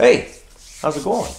Hey, how's it going?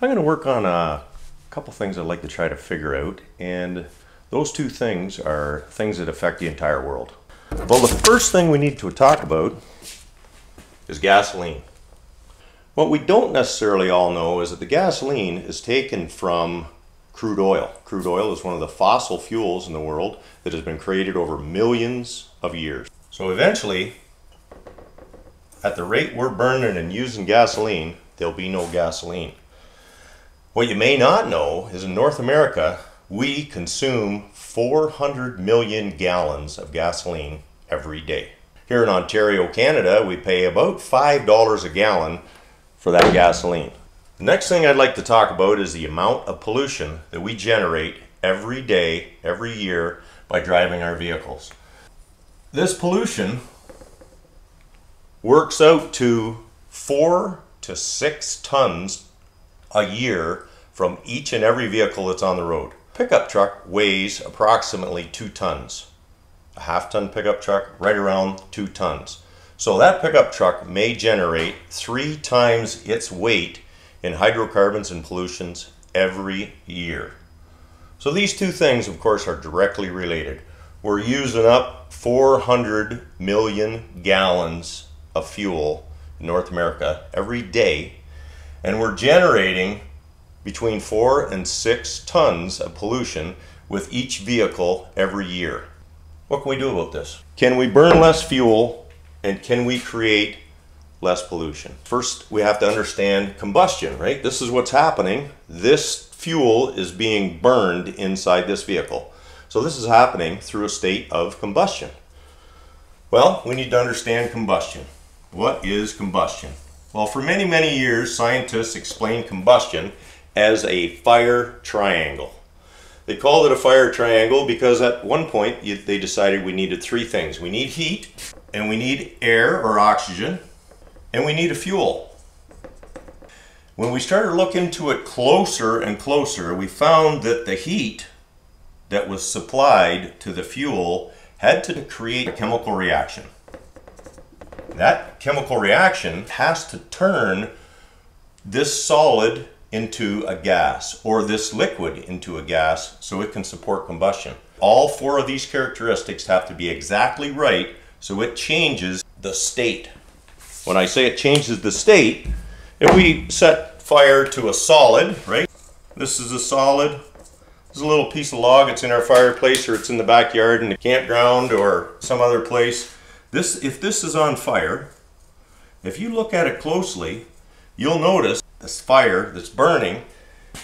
I'm going to work on a couple things I'd like to try to figure out, and those two things are things that affect the entire world. Well, the first thing we need to talk about is gasoline. What we don't necessarily all know is that the gasoline is taken from crude oil. Crude oil is one of the fossil fuels in the world that has been created over millions of years. So eventually, at the rate we're burning and using gasoline, there'll be no gasoline. What you may not know is in North America, we consume 400 million gallons of gasoline every day. Here in Ontario, Canada, we pay about $5 a gallon for that gasoline. The next thing I'd like to talk about is the amount of pollution that we generate every day, every year, by driving our vehicles. This pollution works out to 4 to 6 tons a year from each and every vehicle that's on the road. Pickup truck weighs approximately 2 tons. A half-ton pickup truck, right around 2 tons. So that pickup truck may generate 3 times its weight in hydrocarbons and pollutions every year. So these two things, of course, are directly related. We're using up 400 million gallons of fuel in North America every day, and we're generating between 4 and 6 tons of pollution with each vehicle every year. What can we do about this? Can we burn less fuel, and can we create less pollution? First, we have to understand combustion, right? This is what's happening. This fuel is being burned inside this vehicle. So this is happening through a state of combustion. Well, we need to understand combustion. What is combustion? Well, for many, many years, scientists explained combustion as a fire triangle. They called it a fire triangle because at one point they decided we needed 3 things. We need heat, and we need air or oxygen, and we need a fuel. When we started looking into it closer and closer, we found that the heat that was supplied to the fuel had to create a chemical reaction. That chemical reaction has to turn this solid into a gas, or this liquid into a gas, so it can support combustion. All 4 of these characteristics have to be exactly right, so it changes the state. When I say it changes the state, if we set fire to a solid, right? This is a solid. This is a little piece of log. It's in our fireplace, or it's in the backyard in the campground or some other place. This, if this is on fire, if you look at it closely, you'll notice this fire that's burning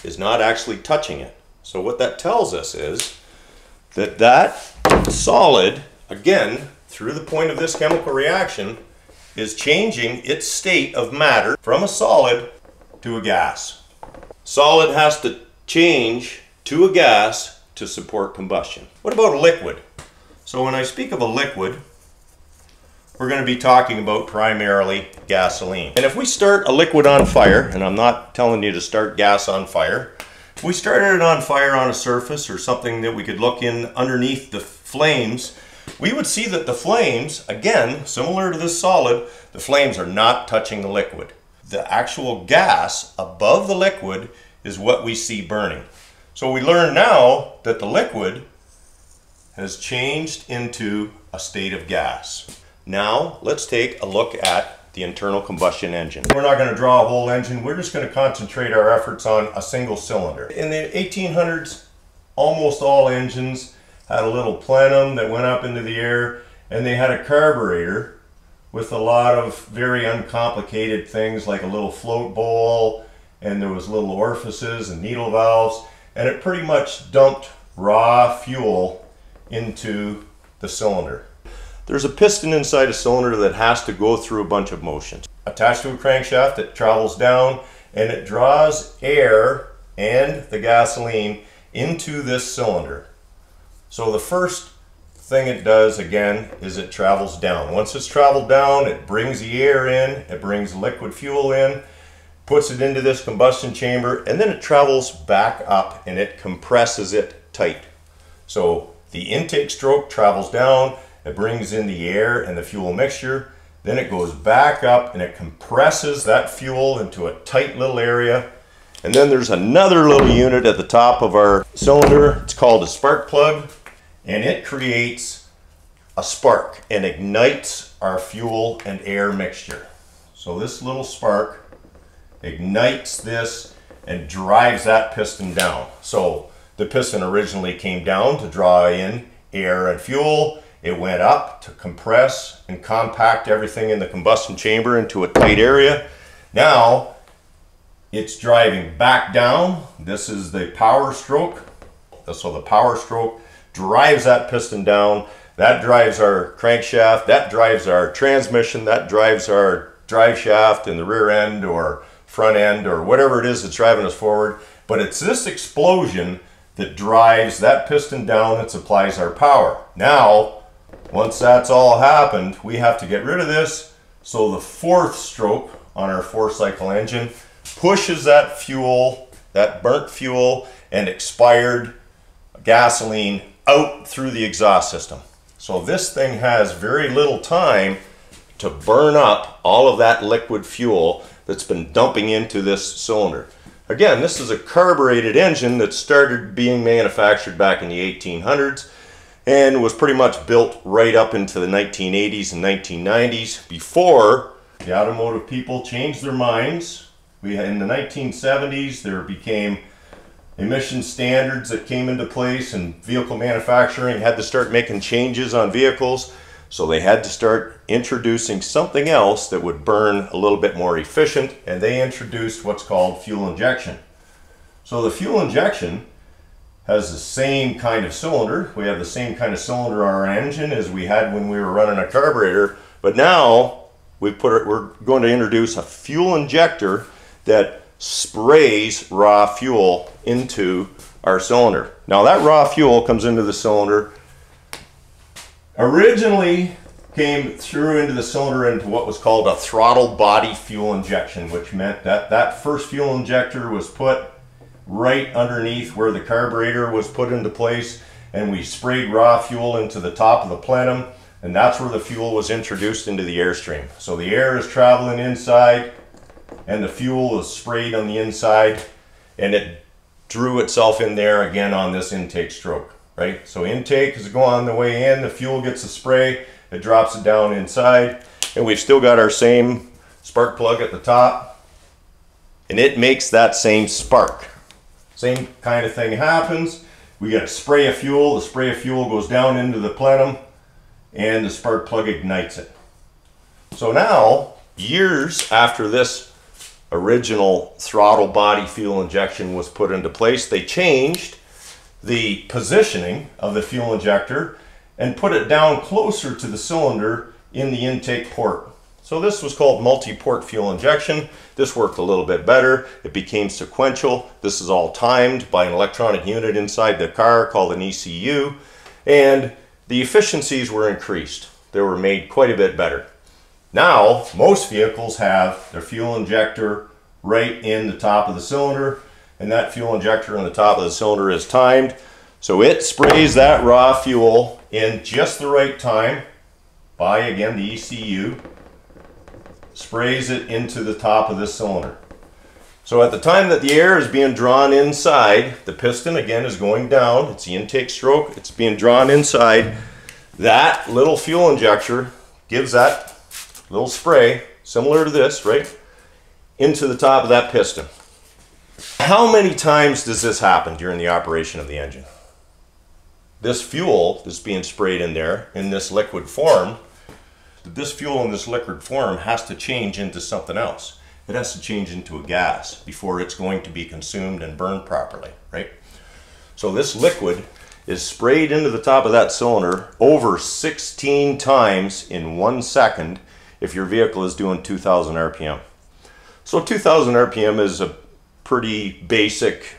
is not actually touching it. So what that tells us is that that solid, again, through the point of this chemical reaction, is changing its state of matter from a solid to a gas. Solid has to change to a gas to support combustion. What about a liquid? So when I speak of a liquid, we're going to be talking about primarily gasoline. And if we start a liquid on fire, and I'm not telling you to start gas on fire, if we started it on fire on a surface or something that we could look in underneath the flames, we would see that the flames, again, similar to this solid, the flames are not touching the liquid. The actual gas above the liquid is what we see burning. So we learn now that the liquid has changed into a state of gas. Now, let's take a look at the internal combustion engine. We're not going to draw a whole engine. We're just going to concentrate our efforts on a single cylinder. In the 1800s, almost all engines had a little plenum that went up into the air, and they had a carburetor with a lot of very uncomplicated things like a little float bowl, and there was little orifices and needle valves, and it pretty much dumped raw fuel into the cylinder. There's a piston inside a cylinder that has to go through a bunch of motions. Attached to a crankshaft, it travels down and it draws air and the gasoline into this cylinder. So the first thing it does, again, is it travels down. Once it's traveled down, it brings the air in, it brings liquid fuel in, puts it into this combustion chamber, and then it travels back up and it compresses it tight. So the intake stroke travels down, it brings in the air and the fuel mixture, Then it goes back up and it compresses that fuel into a tight little area. And then there's another little unit at the top of our cylinder. It's called a spark plug, and it creates a spark and ignites our fuel and air mixture. So this little spark ignites this and drives that piston down. So the piston originally came down to draw in air and fuel. It went up to compress and compact everything in the combustion chamber into a tight area. Now, it's driving back down. This is the power stroke. So the power stroke drives that piston down. That drives our crankshaft. That drives our transmission. That drives our drive shaft in the rear end or front end or whatever it is that's driving us forward. But it's this explosion that drives that piston down and supplies our power. Now, once that's all happened, we have to get rid of this. So the fourth stroke on our four-cycle engine pushes that fuel, that burnt fuel and expired gasoline, out through the exhaust system. So this thing has very little time to burn up all of that liquid fuel that's been dumping into this cylinder. Again, this is a carbureted engine that started being manufactured back in the 1800s and was pretty much built right up into the 1980s and 1990s before the automotive people changed their minds. In the 1970s, there became emission standards that came into place, and vehicle manufacturing had to start making changes on vehicles. So they had to start introducing something else that would burn a little bit more efficient, and they introduced what's called fuel injection. So the fuel injection has the same kind of cylinder. We have the same kind of cylinder on our engine as we had when we were running a carburetor, but now we're going to introduce a fuel injector that sprays raw fuel into our cylinder. Now that raw fuel comes into the cylinder, originally came through into the cylinder into what was called a throttle body fuel injection, which meant that that first fuel injector was put right underneath where the carburetor was put into place, and we sprayed raw fuel into the top of the plenum, and that's where the fuel was introduced into the airstream. So the air is traveling inside, and the fuel is sprayed on the inside, and it drew itself in there again on this intake stroke, right? So intake is going on the way in, the fuel gets a spray, it drops it down inside, and we've still got our same spark plug at the top, and it makes that same spark. Same kind of thing happens. We get a spray of fuel, the spray of fuel goes down into the plenum, and the spark plug ignites it. So now, years after this original throttle body fuel injection was put into place, they changed the positioning of the fuel injector and put it down closer to the cylinder in the intake port. So this was called multi-port fuel injection. This worked a little bit better. It became sequential. This is all timed by an electronic unit inside the car called an ECU, and the efficiencies were increased. They were made quite a bit better. Now, most vehicles have their fuel injector right in the top of the cylinder, and that fuel injector in the top of the cylinder is timed. So it sprays that raw fuel in just the right time by, again, the ECU, sprays it into the top of the cylinder. So at the time that the air is being drawn inside, the piston, again, is going down. It's the intake stroke. It's being drawn inside. That little fuel injector gives that little spray, similar to this, right, into the top of that piston. How many times does this happen during the operation of the engine? This fuel that's being sprayed in there, in this liquid form, this fuel in this liquid form has to change into something else. It has to change into a gas before it's going to be consumed and burned properly, right? So this liquid is sprayed into the top of that cylinder over 16 times in 1 second if your vehicle is doing 2,000 RPM. So 2,000 RPM is a pretty basic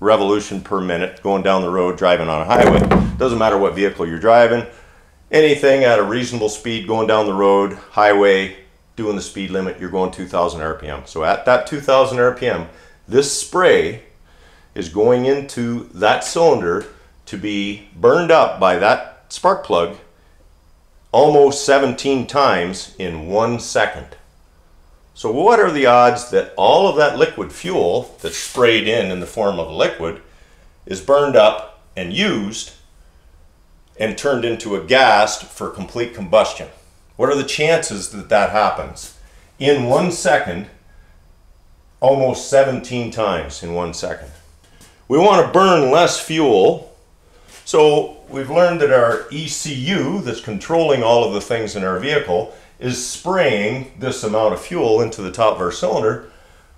revolution per minute going down the road, driving on a highway. Doesn't matter what vehicle you're driving. Anything at a reasonable speed going down the road, highway, doing the speed limit, you're going 2,000 RPM. So at that 2,000 RPM, this spray is going into that cylinder to be burned up by that spark plug almost 17 times in 1 second. So what are the odds that all of that liquid fuel that's sprayed in the form of a liquid is burned up and used and turned into a gas for complete combustion? What are the chances that that happens? In 1 second, almost 17 times in 1 second. We want to burn less fuel, so we've learned that our ECU that's controlling all of the things in our vehicle is spraying this amount of fuel into the top of our cylinder.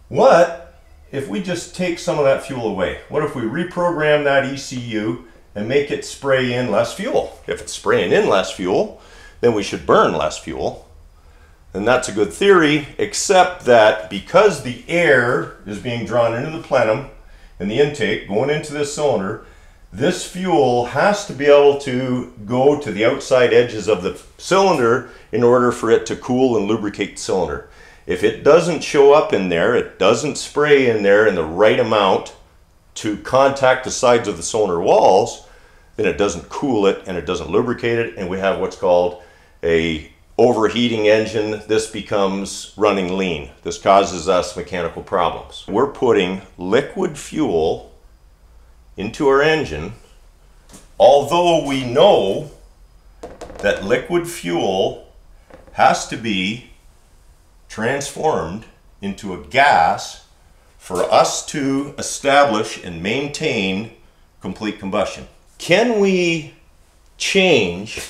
What if we just take some of that fuel away? What if we reprogram that ECU and make it spray in less fuel? If it's spraying in less fuel, then we should burn less fuel. And that's a good theory, except that because the air is being drawn into the plenum and the intake going into this cylinder, this fuel has to be able to go to the outside edges of the cylinder in order for it to cool and lubricate the cylinder. If it doesn't show up in there, it doesn't spray in there in the right amount to contact the sides of the cylinder walls, then it doesn't cool it and it doesn't lubricate it, and we have what's called a overheating engine. This becomes running lean. This causes us mechanical problems. We're putting liquid fuel into our engine, although we know that liquid fuel has to be transformed into a gas for us to establish and maintain complete combustion. Can we change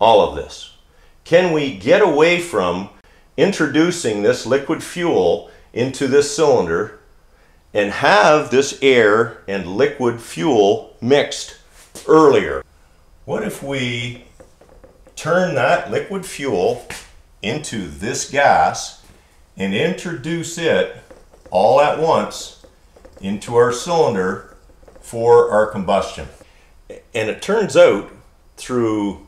all of this? Can we get away from introducing this liquid fuel into this cylinder and have this air and liquid fuel mixed earlier? What if we turn that liquid fuel into this gas and introduce it all at once into our cylinder for our combustion? And it turns out, through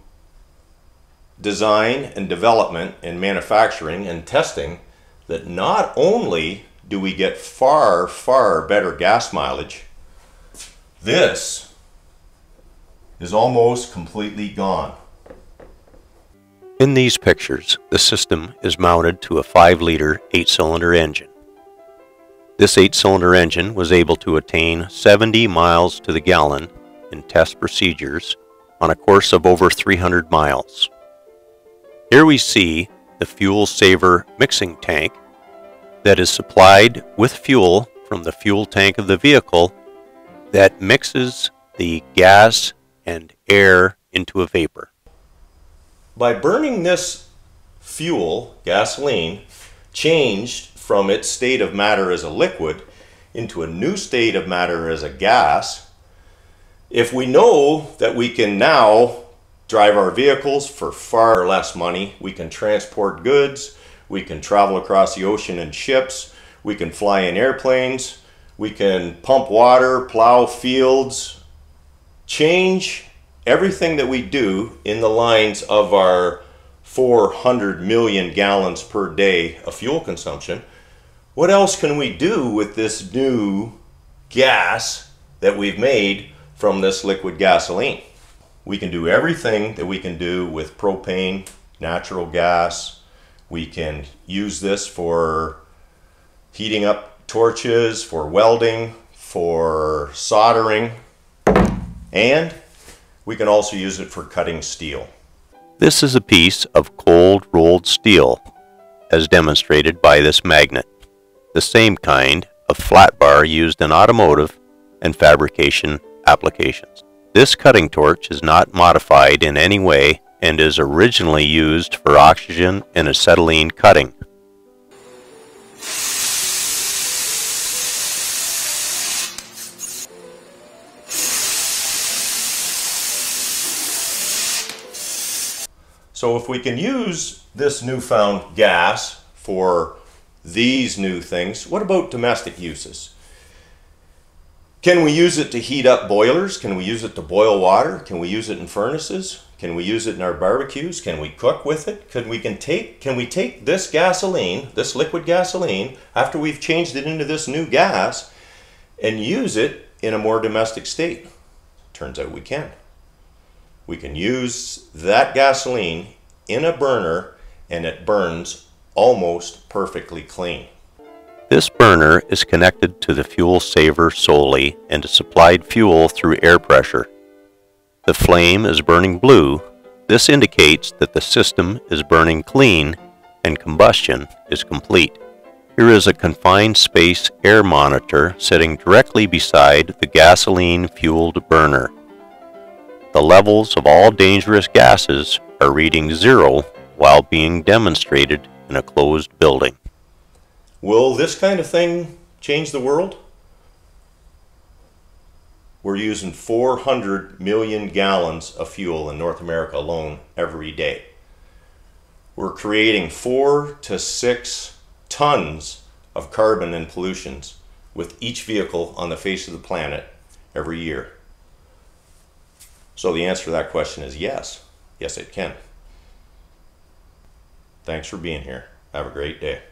design and development and manufacturing and testing, that not only do we get far, far better gas mileage, this is almost completely gone. In these pictures, the system is mounted to a 5-liter 8-cylinder engine. This 8-cylinder engine was able to attain 70 miles to the gallon in test procedures on a course of over 300 miles. Here we see the fuel saver mixing tank that is supplied with fuel from the fuel tank of the vehicle that mixes the gas and air into a vapor. By burning this fuel, gasoline, changed from its state of matter as a liquid into a new state of matter as a gas, if we know that we can now drive our vehicles for far less money, we can transport goods, we can travel across the ocean in ships, we can fly in airplanes, we can pump water, plow fields, change everything that we do in the lines of our 400 million gallons per day of fuel consumption. What else can we do with this new gas that we've made from this liquid gasoline? We can do everything that we can do with propane, natural gas. We can use this for heating up torches, for welding, for soldering, and we can also use it for cutting steel. This is a piece of cold rolled steel, as demonstrated by this magnet, the same kind of flat bar used in automotive and fabrication applications. This cutting torch is not modified in any way and is originally used for oxygen and acetylene cutting. So if we can use this newfound gas for these new things, what about domestic uses? Can we use it to heat up boilers? Can we use it to boil water? Can we use it in furnaces? Can we use it in our barbecues? Can we cook with it? Can we take this gasoline, this liquid gasoline, after we've changed it into this new gas, and use it in a more domestic state? Turns out we can. We can use that gasoline in a burner, and it burns almost perfectly clean. This burner is connected to the fuel saver solely and is supplied fuel through air pressure. The flame is burning blue. This indicates that the system is burning clean and combustion is complete. Here is a confined space air monitor sitting directly beside the gasoline-fueled burner. The levels of all dangerous gases are reading 0 while being demonstrated in a closed building. Will this kind of thing change the world? We're using 400 million gallons of fuel in North America alone every day. We're creating 4 to 6 tons of carbon and pollutions with each vehicle on the face of the planet every year. So the answer to that question is yes. Yes, it can. Thanks for being here. Have a great day.